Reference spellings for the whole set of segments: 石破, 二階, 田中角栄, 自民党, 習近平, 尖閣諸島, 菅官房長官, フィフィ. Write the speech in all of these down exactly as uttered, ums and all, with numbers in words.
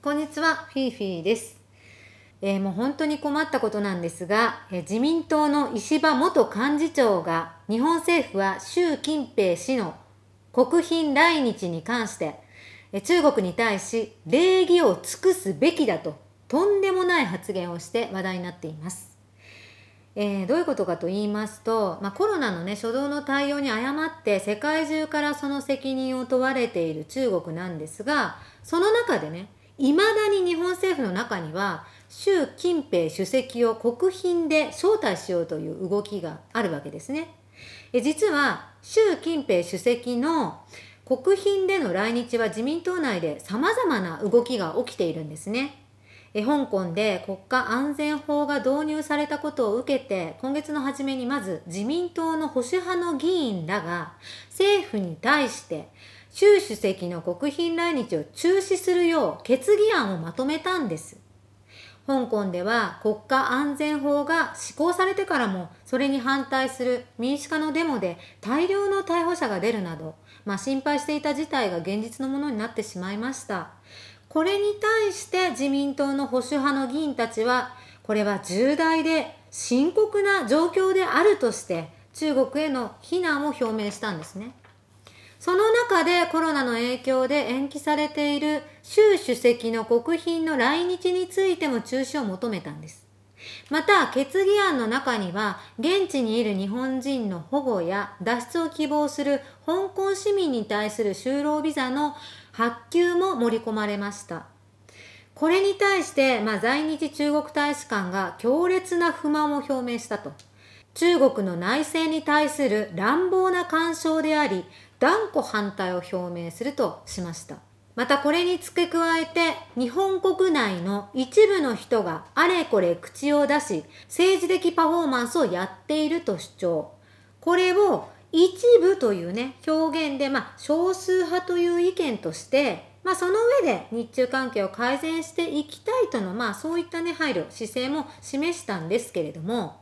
こんにちは、フィーフィーです。えー、もう本当に困ったことなんですが、えー、自民党の石破元幹事長が、日本政府は習近平氏の国賓来日に関して、えー、中国に対し礼儀を尽くすべきだと、とんでもない発言をして話題になっています。えー、どういうことかと言いますと、まあ、コロナのね、初動の対応に誤って、世界中からその責任を問われている中国なんですが、その中でね、いまだに日本政府の中には習近平主席を国賓で招待しようという動きがあるわけですね。実は習近平主席の国賓での来日は自民党内で様々な動きが起きているんですね。香港で国家安全法が導入されたことを受けて、今月の初めにまず自民党の保守派の議員らが政府に対して習主席の国賓来日を中止するよう決議案をまとめたんです。香港では国家安全法が施行されてからも、それに反対する民主化のデモで大量の逮捕者が出るなど、まあ、心配していた事態が現実のものになってしまいました。これに対して自民党の保守派の議員たちは、これは重大で深刻な状況であるとして、中国への非難を表明したんですね。その中でコロナの影響で延期されている習主席の国賓の来日についても中止を求めたんです。また決議案の中には、現地にいる日本人の保護や脱出を希望する香港市民に対する就労ビザの発給も盛り込まれました。これに対して、まあ、在日中国大使館が強烈な不満を表明したと。中国の内政に対する乱暴な干渉であり、断固反対を表明するとしました。またこれに付け加えて、日本国内の一部の人があれこれ口を出し、政治的パフォーマンスをやっていると主張。これを一部というね、表現で、まあ、少数派という意見として、まあ、その上で日中関係を改善していきたいとの、まあ、そういったね、配慮、姿勢も示したんですけれども、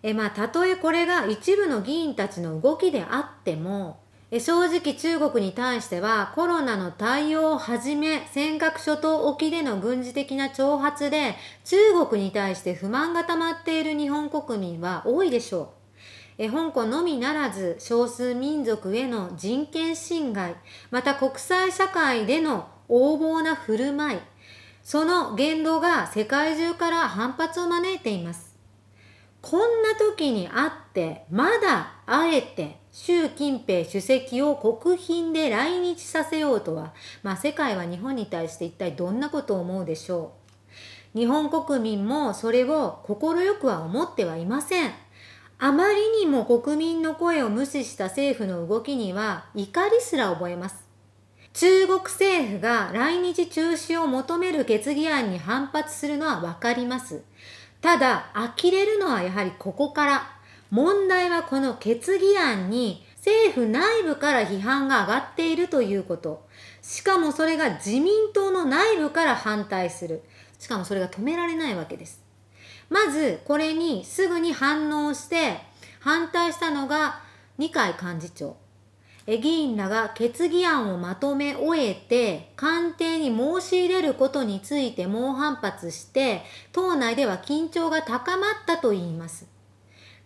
え、まあ、たとえこれが一部の議員たちの動きであっても、正直中国に対してはコロナの対応をはじめ、尖閣諸島沖での軍事的な挑発で中国に対して不満が溜まっている日本国民は多いでしょう。え、香港のみならず少数民族への人権侵害、また国際社会での横暴な振る舞い、その言動が世界中から反発を招いています。こんな時にあって、まだあえて習近平主席を国賓で来日させようとは、まあ、世界は日本に対して一体どんなことを思うでしょう。日本国民もそれを快くは思ってはいません。あまりにも国民の声を無視した政府の動きには怒りすら覚えます。中国政府が来日中止を求める決議案に反発するのはわかります。ただ、呆れるのはやはりここから。問題はこの決議案に政府内部から批判が上がっているということ。しかもそれが自民党の内部から反対する。しかもそれが止められないわけです。まず、これにすぐに反応して反対したのが二階幹事長。議員らが決議案をまとめ終えて、官邸に申し入れることについて猛反発して、党内では緊張が高まったといいます。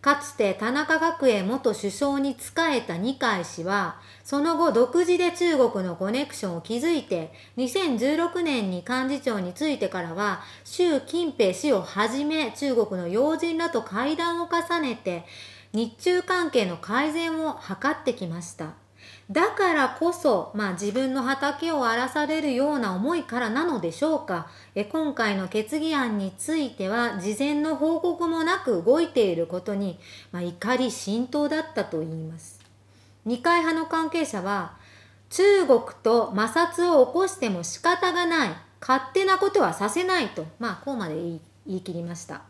かつて田中角栄元首相に仕えた二階氏は、その後独自で中国のコネクションを築いて、にせんじゅうろくねんに幹事長に就いてからは、習近平氏をはじめ中国の要人らと会談を重ねて、日中関係の改善を図ってきました。だからこそ、まあ、自分の畑を荒らされるような思いからなのでしょうか。え、今回の決議案については事前の報告もなく動いていることに、まあ、怒り心頭だったといいます。二階派の関係者は、中国と摩擦を起こしても仕方がない、勝手なことはさせないと、まあ、こうまで言い、言い切りました。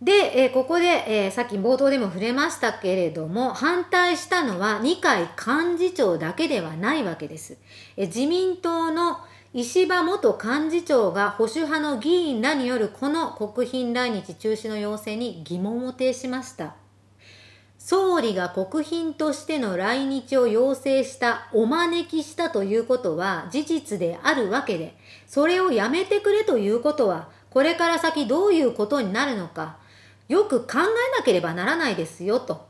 で、えー、ここで、えー、さっき冒頭でも触れましたけれども、反対したのは二階幹事長だけではないわけです。えー、自民党の石破元幹事長が保守派の議員らによるこの国賓来日中止の要請に疑問を呈しました。総理が国賓としての来日を要請した、お招きしたということは事実であるわけで、それをやめてくれということは、これから先どういうことになるのか、よく考えなければならないですよと。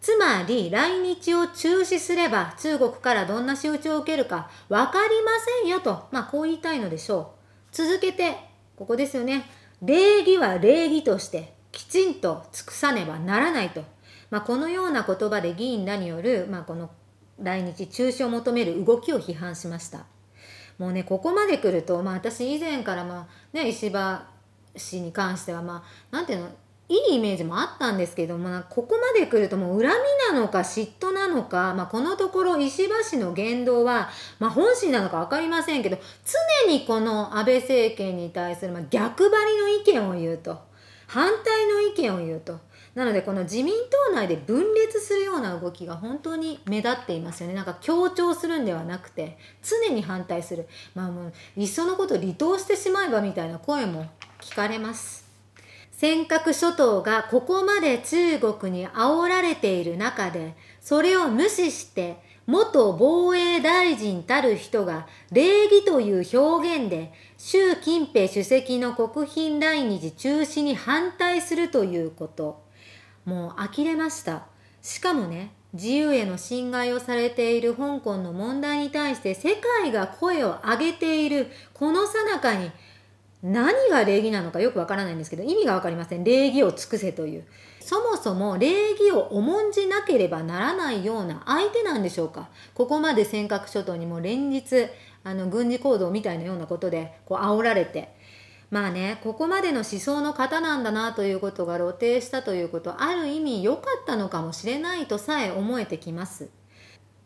つまり、来日を中止すれば中国からどんな仕打ちを受けるか分かりませんよと、まあこう言いたいのでしょう。続けて、ここですよね。礼儀は礼儀としてきちんと尽くさねばならないと。まあ、このような言葉で議員らによる、まあ、この来日中止を求める動きを批判しました。もうね、ここまで来ると、まあ、私以前から、まあね、石破氏に関しては、まあ、なんていうの、いいイメージもあったんですけども、まあ、ここまで来るともう恨みなのか嫉妬なのか、まあ、このところ石破氏の言動は、まあ、本心なのか分かりませんけど、常にこの安倍政権に対する、まあ、逆張りの意見を言うと、反対の意見を言うと。なので、この自民党内で分裂するような動きが本当に目立っていますよね。なんか強調するんではなくて、常に反対する。まあもう、いっそのこと離党してしまえばみたいな声も聞かれます。尖閣諸島がここまで中国に煽られている中で、それを無視して、元防衛大臣たる人が礼儀という表現で習近平主席の国賓来日中止に反対するということ。もう呆れました。しかもね、自由への侵害をされている香港の問題に対して世界が声を上げているこの最中に、何が礼儀なのかよくわからないんですけど、意味がわかりません。礼儀を尽くせという。そもそも礼儀を重んじなければならないような相手なんでしょうか。ここまで尖閣諸島にも連日、あの、軍事行動みたいなようなことで、こう、煽られて。まあね、ここまでの思想の方なんだなということが露呈したということ、ある意味良かったのかもしれないとさえ思えてきます。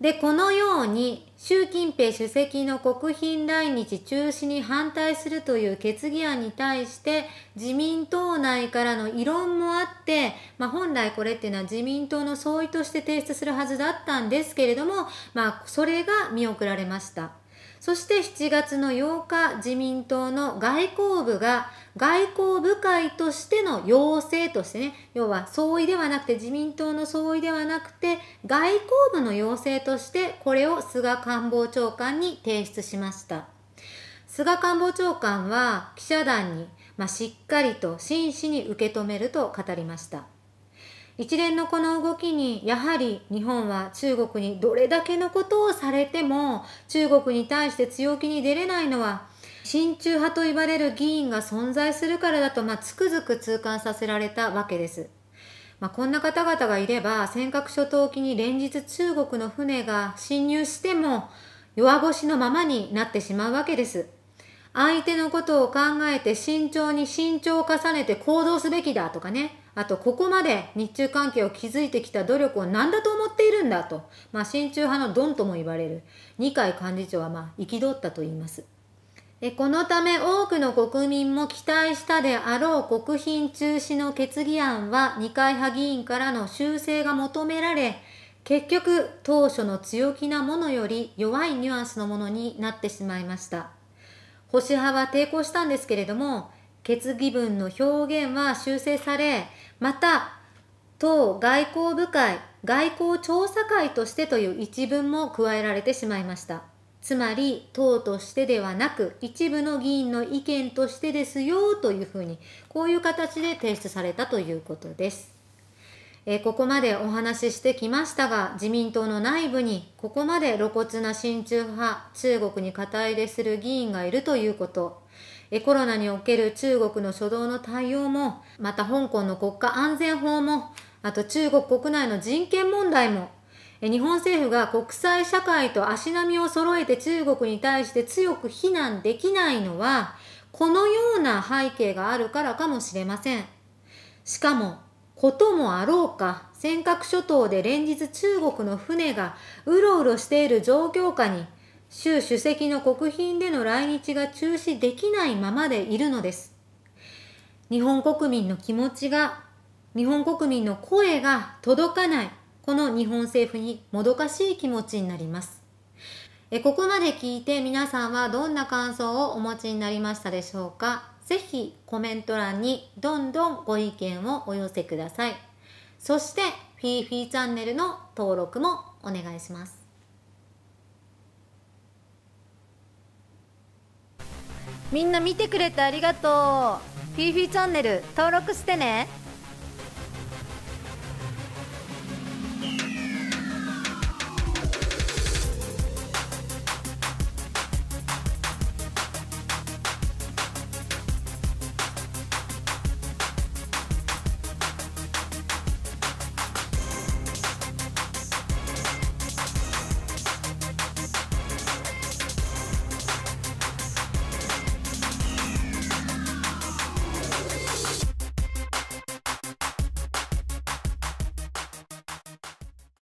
で、このように、習近平主席の国賓来日中止に反対するという決議案に対して、自民党内からの異論もあって、まあ本来これっていうのは自民党の総意として提出するはずだったんですけれども、まあそれが見送られました。そしてしちがつのようか、自民党の外交部が外交部会としての要請としてね、要は総意ではなくて、自民党の総意ではなくて、外交部の要請として、これを菅官房長官に提出しました。菅官房長官は記者団に、まあ、しっかりと真摯に受け止めると語りました。一連のこの動きに、やはり日本は中国にどれだけのことをされても、中国に対して強気に出れないのは、親中派と言われる議員が存在するからだと、まあ、つくづく痛感させられたわけです。まあ、こんな方々がいれば、尖閣諸島沖に連日中国の船が侵入しても、弱腰のままになってしまうわけです。相手のことを考えて慎重に慎重を重ねて行動すべきだとかね。あと、ここまで日中関係を築いてきた努力を何だと思っているんだと、まあ、親中派のドンとも言われる二階幹事長は、まあ、憤ったと言います。で、このため多くの国民も期待したであろう国賓中止の決議案は二階派議員からの修正が求められ、結局当初の強気なものより弱いニュアンスのものになってしまいました。保守派は抵抗したんですけれども、決議文の表現は修正され、また、党外交部会、外交調査会としてという一文も加えられてしまいました。つまり、党としてではなく、一部の議員の意見としてですよというふうに、こういう形で提出されたということです。えー、ここまでお話ししてきましたが、自民党の内部に、ここまで露骨な親中派、中国に肩入れする議員がいるということ。コロナにおける中国の初動の対応も、また香港の国家安全法も、あと中国国内の人権問題も、日本政府が国際社会と足並みを揃えて中国に対して強く非難できないのは、このような背景があるからかもしれません。しかも、こともあろうか、尖閣諸島で連日中国の船がうろうろしている状況下に、習主席の国賓での来日が中止できないままでいるのです。日本国民の気持ちが、日本国民の声が届かない、この日本政府にもどかしい気持ちになります。え、ここまで聞いて皆さんはどんな感想をお持ちになりましたでしょうか。ぜひコメント欄にどんどんご意見をお寄せください。そして、フィーフィーチャンネルの登録もお願いします。みんな見てくれてありがとう。フィーフィーチャンネル登録してね。